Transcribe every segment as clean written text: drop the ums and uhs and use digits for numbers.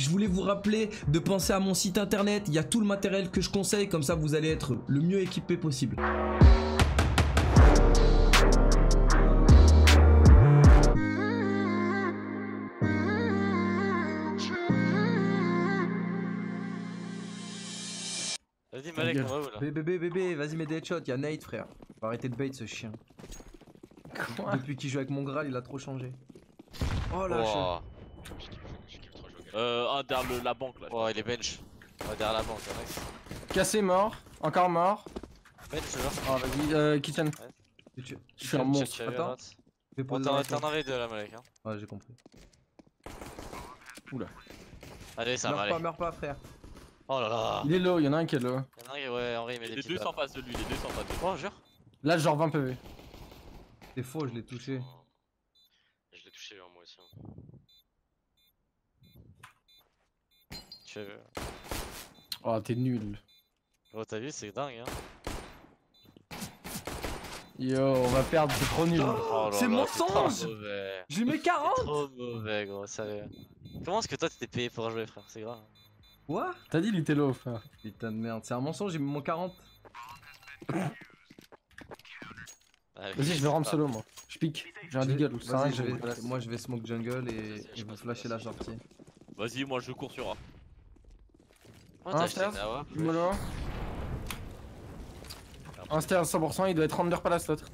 Je voulais vous rappeler de penser à mon site internet. Il y a tout le matériel que je conseille. Comme ça, vous allez être le mieux équipé possible. Vas-y Malek, on va où là? Bébé, vas-y mets des headshots, y'a Nate frère. Faut arrêter de bait ce chien. Quoi? Depuis qu'il joue avec mon Graal, il a trop changé. Oh la chien. Je kiffe trop jouer. Derrière la banque là. Oh il est bench. Oh derrière la banque, Alex. Cassé mort, encore mort. Bench là. Oh vas-y, kitchen. Ouais. Je suis un monstre. Attends. T'en avais deux là Malek hein. Ouais j'ai compris. Oula. Allez ça va aller. Meurs pas frère. Oh là là. Il est low, y'en a un qui est low. Y'en a un qui est ouais, Henri, mais les deux sont en face de lui, les deux sont en face de lui. Oh, jure. Là, genre 20 PV. C'est faux, je l'ai touché. Oh. Je l'ai touché, moi aussi. Hein. Tu veux. Oh, t'es nul. Oh, t'as vu, c'est dingue, hein. Yo, on va perdre, c'est trop nul. Oh, c'est mensonge. J'ai mis 40. C'est trop mauvais, gros, sérieux. Comment est-ce que toi, t'étais payé pour jouer, frère? C'est grave. Quoi? T'as dit il était low frère. Putain de merde, c'est un mensonge, j'ai mis mon 40. Vas-y je vais rendre solo moi. Je pique, j'ai un deagle ou ça. Moi je vais smoke jungle et je vais flasher la sortie. Vas-y moi je cours sur A. Un stairs, mollo. Un stairs 100%, il doit être render palace l'autre.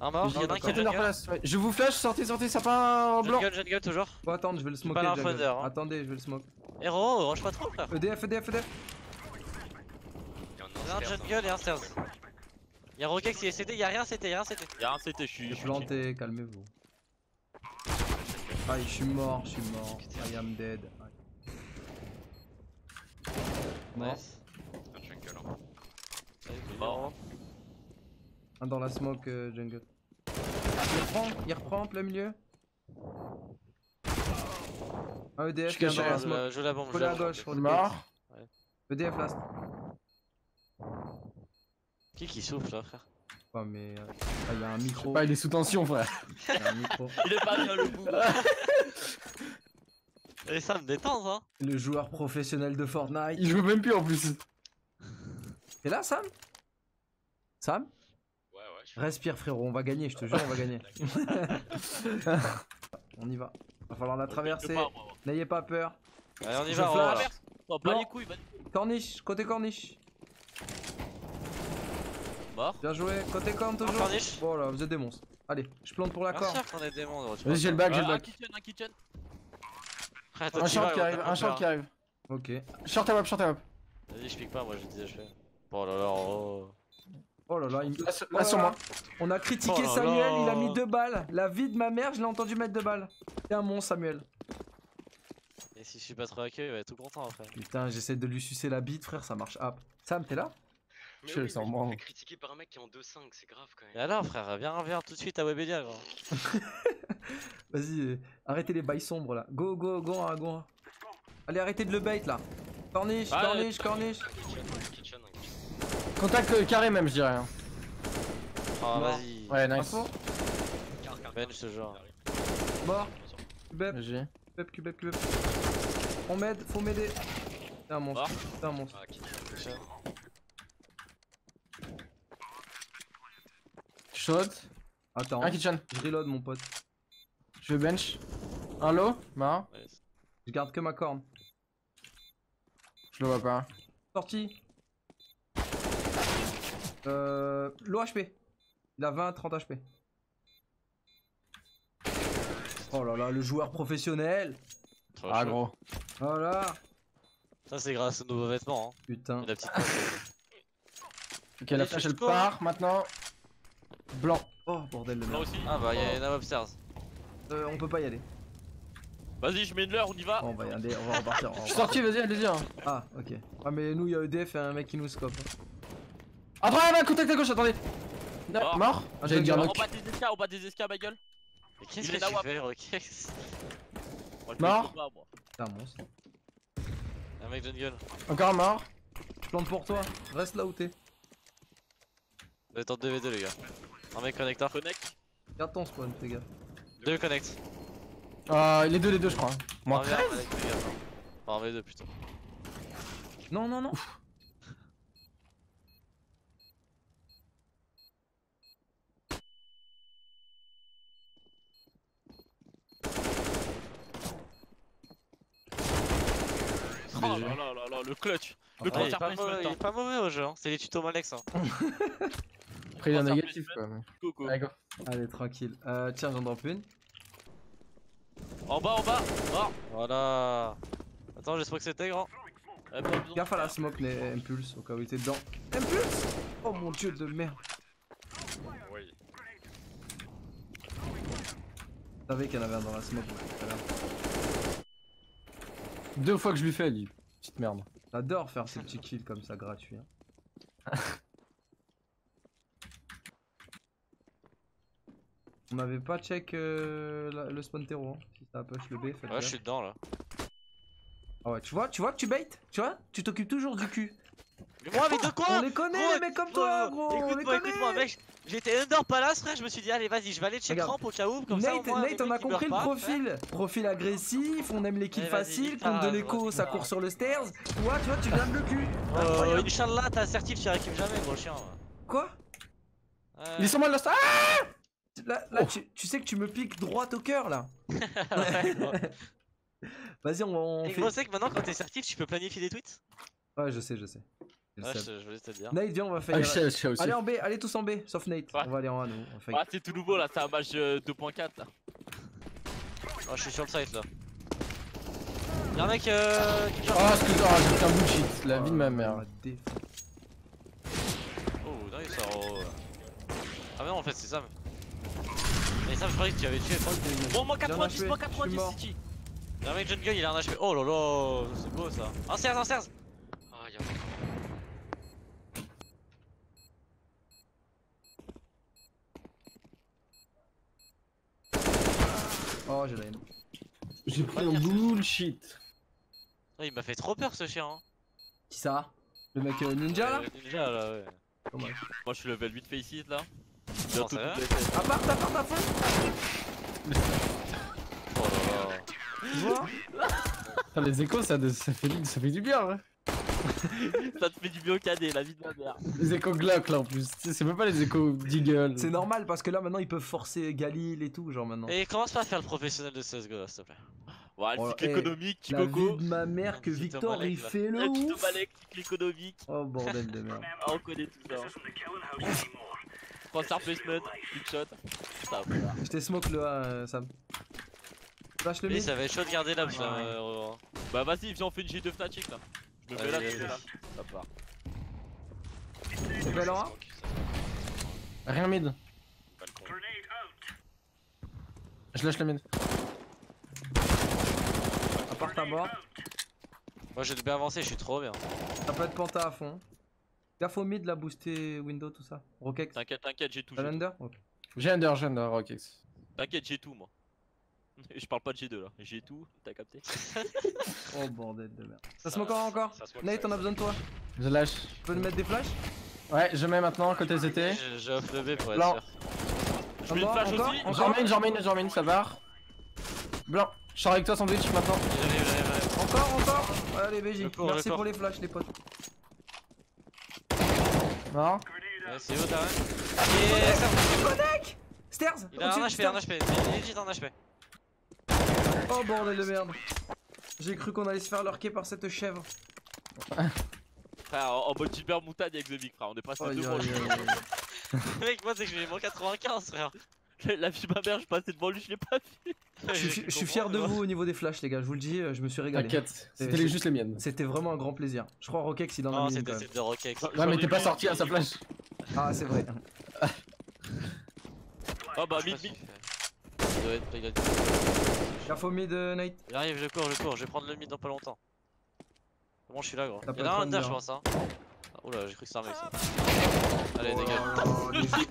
Un mort, il y en a un qui est render palace. Je vous flash, sortez, sapin blanc. Jungle toujours. Faut attendre, je vais le smoker. Attendez, je vais le smoke. Héros, range pas trop frère. EDF. Y'a un jungle et un stairs. Y'a Rokex qui est CT, y'a rien CT. Y'a un CT, je suis planté, calmez-vous. Aïe, je suis mort. I am dead. Mort. Un jungle hein. Un dans la smoke jungle. Il reprend plein milieu. Un EDF qui est mort. Je la bombe, je la gauche, on est mort. EDF last. Qui souffle là, frère? Oh, mais. Ah, y'a un micro. Pas, il est sous tension, frère. Y'a un micro. Il est pas bien le bout. Et ça me détend, hein. Le joueur professionnel de Fortnite. Il joue même plus en plus. T'es là, Sam? Sam? Ouais, je suis. Respire, frérot, on va gagner, je te jure, on va gagner. On y va. Va falloir la traverser, n'ayez pas peur. Allez on y va, on la traverse. Oh, pas les couilles, corniche, côté corniche. Mort. Bien joué, côté corne toujours. Corniche. Oh là, vous êtes des monstres. Allez, je plante pour la corne. Vas-y, j'ai le bac, j'ai le bac. Un kitchen. Un short qui arrive, un short qui arrive. Ok. Short à web. Vas-y, je pique pas, moi je disais je fais. Oh là là, oh là là, il me passe sur moi. On a critiqué Samuel, il a mis 2 balles. La vie de ma mère, je l'ai entendu mettre 2 balles. T'es un monstre, Samuel. Et si je suis pas trop accueilli, il va être tout content après. Putain, j'essaie de lui sucer la bite, frère, ça marche. Ah, Sam, t'es là? Mais je suis en fait critiqué par un mec qui est en 2-5, c'est grave quand même. Et alors, frère, viens tout de suite à Webedia, gros. Vas-y, arrêtez les bails sombres là. Go. Allez, arrêtez de le bait là. Corniche. Contact carré même je dirais. Oh vas-y. Ouais nice. Bench ce genre. Mort. Cubeb. On m'aide, faut m'aider. T'es un monstre. Shot. Attends. Un kitchen. Je reload mon pote. Je vais bench. Un low. Marre. Yes. Je garde que ma corne. Je le vois pas. Sortie. Low HP. Il a 20-30 HP. Oh là là, le joueur professionnel. Ah gros. Oh là. Ça c'est grâce aux nouveaux vêtements hein. Putain. Et la petite ok la flash elle part maintenant. Blanc. Oh bordel le blanc aussi. Ah bah y'a un upstairs. On peut pas y aller. Vas-y je mets une leurre, on y va. On va y aller, on va repartir. Je suis sorti, vas-y allez-y. Ah ok. Ah mais nous y'a EDF et un mec qui nous scope. Ah vraiment, contact à gauche, attendez. Mort, mort. J'allais dire knock. On bat des escas ma gueule. Mais qu'est-ce que tu fais Rokex? Mort. C'est un monstre. Un mec de gueule. Encore un mort. Je plante pour toi, reste là où t'es. Vous êtes en 2v2 les gars. Un mec connecteur. Connect. Garde ton spawn les gars. Deux connect. Les deux je crois. Moins 13. Par V2 putain. Non non non. Ouf. Oh là là là là, le clutch, le clutch il est pas mauvais au jeu, hein. C'est les tutos Malek ça. Après il y a un négatif quoi. Coucou. Allez tranquille, tiens j'en drop une. En bas, oh. Voilà. Attends j'espère que c'était grand. Gaffe à la smoke les impulse au cas où il était dedans. Impulse. Oh mon dieu de merde. Oui. Je savais qu'il y en avait un dans la smoke. Deux fois que je lui fais lui, petite merde. J'adore faire ces petits kills comme ça gratuits. Hein. On avait pas check le spawn terreau, hein. Si ça push le B, faites ouais, je suis dedans là. Ah ouais, tu vois que tu bait, tu vois, tu t'occupes toujours du cul. Mais moi, mais de quoi? On les connaît, gros, les mecs comme toi, gros. Écoute-moi, mec, j'étais under palace, frère, je me suis dit, allez, vas-y, je vais aller check ramp au cas où. Comme Nate, ça, au moins, Nate on a compris le profil. Pas, profil agressif, on aime les kills faciles, compte de l'écho, ça court sur le stairs. Toi, tu vois, tu viens de le cul. Inch'Allah, t'as assertif, tu récupères jamais, gros chien. Quoi? Ils sont mal là, là, tu sais que tu me piques droite au cœur, là. Vas-y, on fait. Et gros, c'est que maintenant, quand t'es assertif, tu peux planifier des tweets? Ouais, je sais. Ouais, je voulais te dire. Nate, viens, on va faire. Allez en B, allez tous en B, sauf Nate. Ouais. On va aller en A nous. Ah, c'est tout nouveau là, c'est un match 2.4 là. Oh, je suis sur le site là. Y'a un mec. Oh, excuse-moi, j'ai un bullshit, la vie de ma mère. Oh, dingue ça. Oh. Ah, mais non, en fait, c'est Sam. Mais Sam, je croyais que tu avais tué. Bon, moi 90, moi 90, c'est qui? Y'a un mec jeune gueule, il a un HP. Oh là là, c'est beau ça. Un serge. Ah, y'a un mec. Oh j'ai la haine. J'ai pris un bullshit. Il m'a fait trop peur ce chien hein. Qui ça? Le mec ninja là? Ninja là ouais. Oh, ouais. Moi je suis level 8 face hit là. Non, tout à part à fond. Oh là là. Tu vois ah, les échos ça fait du bien ouais. Ça te fait du bien au cadet, la vie de ma mère. Les échos Glock là en plus, c'est même pas les échos Deagle. C'est normal parce que là maintenant ils peuvent forcer Galil et tout, genre maintenant. Et commence pas à faire le professionnel de CSGO là, s'il te plaît. Ouais, le cycle économique, Kiboko. La vie de ma mère que Victor il fait le ouf. Malek, cycle économique. Oh bordel de merde. Ah, on connaît tout ça. Transfer placement, big shot. Je te smoke le A, Sam. Lâche le mid. Ça va être chaud de garder là, bah vas-y, viens on fait une G2 Fnatic là. Je me fais là, je vais là. Ça part. C'est pas Laura ? Rien mid. Je lâche le mid. À part ta mort. Moi j'ai bien avancé, je suis trop bien. Ça peut être Panta à fond. Gaffe au mid là, booster window, tout ça. Rokex. T'inquiète, j'ai tout. J'ai under, Rokex. T'inquiète, j'ai tout moi. Je parle pas de G2 là, j'ai tout, t'as capté. Oh bordel de merde. Ça se moque encore Nate, on a besoin de toi. Je lâche. Tu peux nous mettre des flashs? Ouais, je mets maintenant côté ZT. J'offre le B pour être sûr. Je mets une flash aussi. J'emmène, ça barre. Blanc, je sors avec toi sandwich maintenant. Encore. Allez BG, merci pour les flashs les potes. Non. C'est haut t'arrêtes. Et Stairs. Il a un HP, il est juste en HP. Oh bordel de merde. J'ai cru qu'on allait se faire lurker par cette chèvre. Frère, en mode super montagne avec The Big, frère, on est presque à 2 points. Mec, moi c'est que j'ai moins 95, frère. La vie de ma mère, je passais devant lui, je l'ai pas vu. Je suis fier de vous au niveau des flashs, les gars, je vous le dis, je me suis régalé. T'inquiète, c'était juste les miennes. C'était vraiment un grand plaisir. Je crois Rokex il en a mis. Non, c'était celle de Rokex. Ouais, mais t'es pas sorti à sa flash. Ah, c'est vrai. Oh bah, mid. Gaffe au mid Nate. J'arrive, je cours, je vais prendre le mid dans pas longtemps. Bon je suis là gros. Il y en a un under je pense hein. Oula j'ai cru que c'était un mec ça. Allez dégage.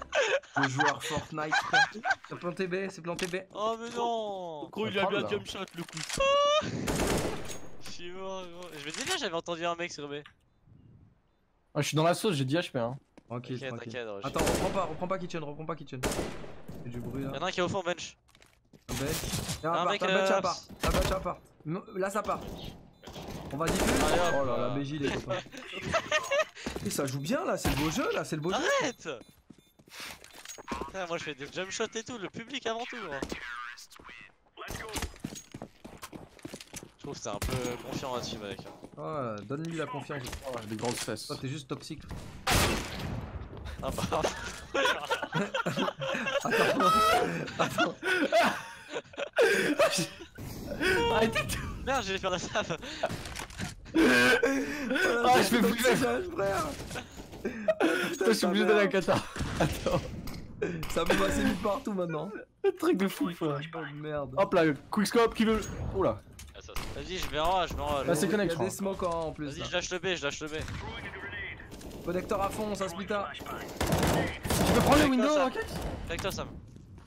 Le joueur Fortnite. C'est planté B, Oh mais non. Gros il a mis un jump shot le coup. Je suis mort gros. Je me disais j'avais entendu un mec sur B. Ah je suis dans la sauce, j'ai dit HP hein. Tranquille, t'inquiète. Attends reprends pas kitchen, C'est du bruit là. Y'en a un qui est au fond bench. Un mec, un batch à part. Là ça part. On va diffuser. Oh là la BJ les copains. Et ça joue bien là, c'est le beau jeu là, c'est le beau jeu. Arrête. Putain, moi je fais des jump shots et tout, le public avant tout. Moi. Je trouve que t'es un peu confiant là-dessus mec. Ah, donne-lui la confiance. Oh, des grandes fesses. Toi t'es juste toxique. Ah bah... Attends, attends. Arrêtez de... Merde, j'allais faire la save. Ah, je vais bouger frère. Putain, je suis obligé d'aller à Qatar. Attends. Ça me passe vite partout maintenant. Un truc de fou frère. Oh merde. Hop là, quickscope qui veut... Oula. Vas-y, je vais en A, je vais en A. Là c'est connect. Il y a des smokes en plus. Vas-y, je lâche le B, je lâche le B. Connecteur à fond, ça se putain. Tu peux prendre le window, Rokex ? Connecteur Sam.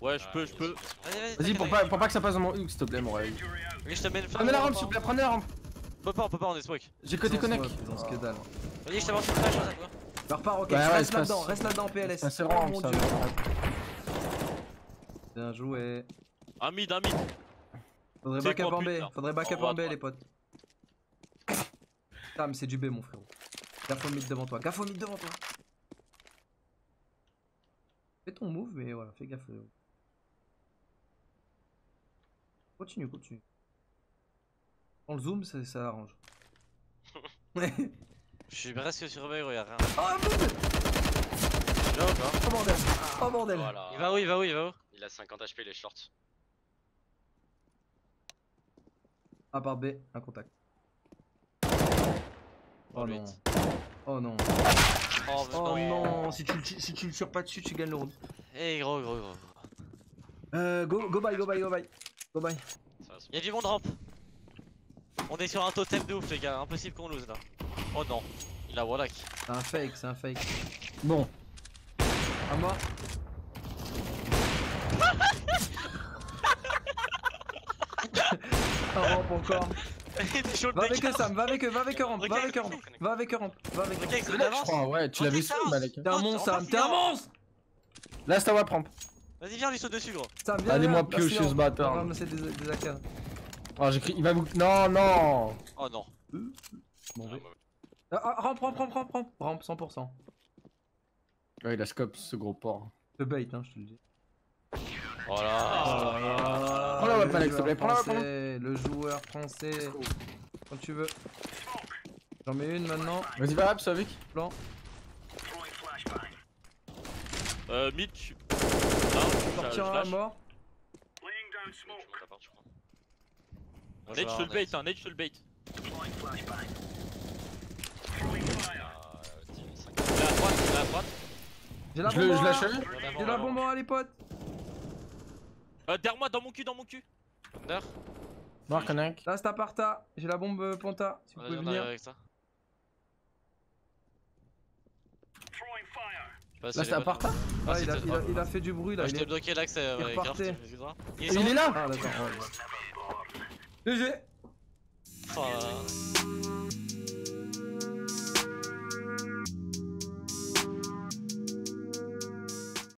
Ouais, je peux. Vas-y, pour pas que ça passe dans mon Hulk, s'il te plaît, mon rêve. Je te mets une flamme. Prenez la rampe, s'il te plaît, prenez la rampe. On peut pas, on est smoke. J'ai côté connect. Vas-y, je t'avance une flash, ça quoi. Pars pas, Rokex, reste là-dedans, PLS. C'est vraiment mon dieu. Bien joué. Un mid, un mid. Faudrait back up en B, les potes. Putain mais c'est du B mon frérot. Gaffe au mid devant toi, Fais ton move mais voilà, fais gaffe. Continue, Quand le zoom ça arrange. Je suis presque sur B, regarde. Oh boum. Oh bordel, voilà. Il va où, il va où. Il a 50 HP, il est short. A part B, un contact. Oh non. Oh non, si tu le tires pas dessus, tu gagnes le round. Eh gros. Go bye. Y'a du monde rampe. On est sur un totem de ouf les gars, impossible qu'on lose là. Oh non, il a wallack. C'est un fake, Bon. À moi. Rampe encore. Va avec eux, rampe. Ok, c'est d'avance. Ouais, tu l'avais su, Malek. T'es un monstre, Sam. Là, c'est à moi, rampe. Vas-y, viens, lui saute dessus, gros. Allez-moi piocher ce bâtard. Oh, j'écris, il va vous. Non. Oh non. Rampe, 100%. Ouais, il a scope ce gros porc. Le bait, hein, je te le dis. Voilà. Prends la web Alex s'il te plaît, le joueur français. Quand tu veux. J'en mets une maintenant. Vas-y va hop, c'est avec. Plan. Mitch. Sortira à mort. Nate sur le bait, Nate sur le bait. Il est à droite. J'ai la bombe à les potes. Derrière moi, dans mon cul. Under. Noir connect. Là c'est aparta, j'ai la bombe planta, si vous pouvez venir. Avec ça. Là c'est aparta. Ah il a fait du bruit là. Je t'ai bloqué l'axe, il est là. GG.